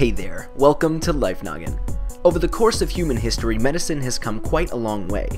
Hey there, welcome to Life Noggin. Over the course of human history, medicine has come quite a long way.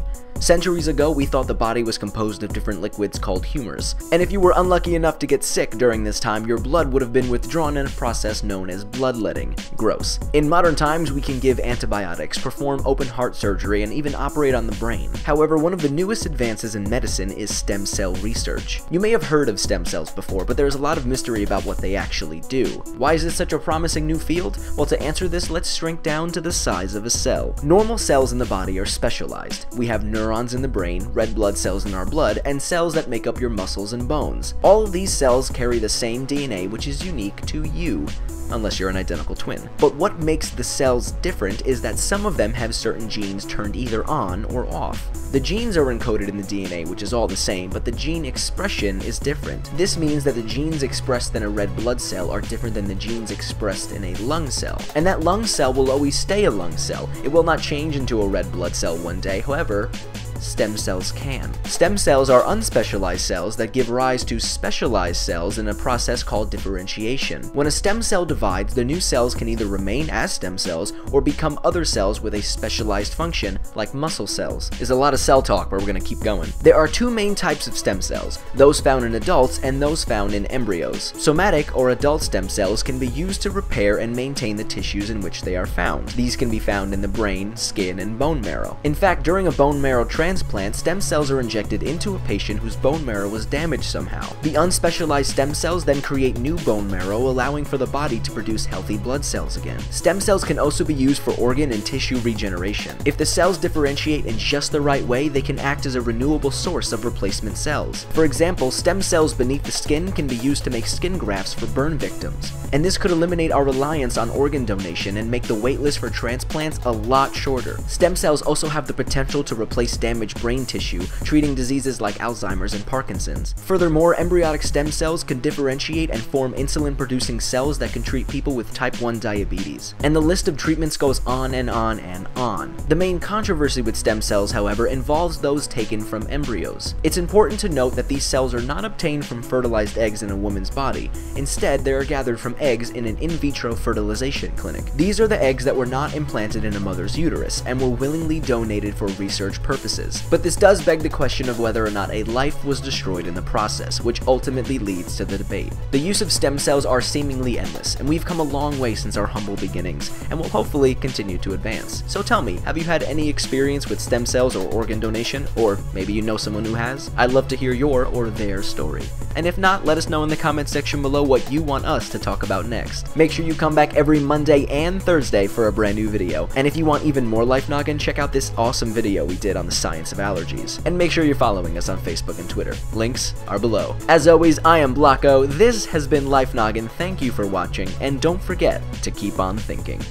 Centuries ago, we thought the body was composed of different liquids called humors, and if you were unlucky enough to get sick during this time, your blood would have been withdrawn in a process known as bloodletting. Gross. In modern times, we can give antibiotics, perform open heart surgery, and even operate on the brain. However, one of the newest advances in medicine is stem cell research. You may have heard of stem cells before, but there's a lot of mystery about what they actually do. Why is this such a promising new field? Well, to answer this, let's shrink down to the size of a cell. Normal cells in the body are specialized. We have neurons in the brain, red blood cells in our blood, and cells that make up your muscles and bones. All of these cells carry the same DNA, which is unique to you, unless you're an identical twin. But what makes the cells different is that some of them have certain genes turned either on or off. The genes are encoded in the DNA, which is all the same, but the gene expression is different. This means that the genes expressed in a red blood cell are different than the genes expressed in a lung cell. And that lung cell will always stay a lung cell. It will not change into a red blood cell one day. However, stem cells can. Stem cells are unspecialized cells that give rise to specialized cells in a process called differentiation. When a stem cell divides, the new cells can either remain as stem cells or become other cells with a specialized function, like muscle cells. There's a lot of cell talk, but we're going to keep going. There are two main types of stem cells, those found in adults and those found in embryos. Somatic or adult stem cells can be used to repair and maintain the tissues in which they are found. These can be found in the brain, skin, and bone marrow. In fact, during a bone marrow transplant, stem cells are injected into a patient whose bone marrow was damaged somehow. The unspecialized stem cells then create new bone marrow, allowing for the body to produce healthy blood cells again. Stem cells can also be used for organ and tissue regeneration. If the cells differentiate in just the right way, they can act as a renewable source of replacement cells. For example, stem cells beneath the skin can be used to make skin grafts for burn victims. And this could eliminate our reliance on organ donation and make the waitlist for transplants a lot shorter. Stem cells also have the potential to replace damaged brain tissue, treating diseases like Alzheimer's and Parkinson's. Furthermore, embryonic stem cells can differentiate and form insulin-producing cells that can treat people with type 1 diabetes. And the list of treatments goes on and on and on. The main controversy with stem cells, however, involves those taken from embryos. It's important to note that these cells are not obtained from fertilized eggs in a woman's body. Instead, they are gathered from eggs in an in vitro fertilization clinic. These are the eggs that were not implanted in a mother's uterus and were willingly donated for research purposes. But this does beg the question of whether or not a life was destroyed in the process, which ultimately leads to the debate. The use of stem cells are seemingly endless, and we've come a long way since our humble beginnings, and will hopefully continue to advance. So tell me, have you had any experience with stem cells or organ donation? Or maybe you know someone who has? I'd love to hear your or their story. And if not, let us know in the comment section below what you want us to talk about next. Make sure you come back every Monday and Thursday for a brand new video. And if you want even more Life Noggin, check out this awesome video we did on the science of allergies. And make sure you're following us on Facebook and Twitter. Links are below. As always, I am Blocko. This has been Life Noggin. Thank you for watching, and don't forget to keep on thinking.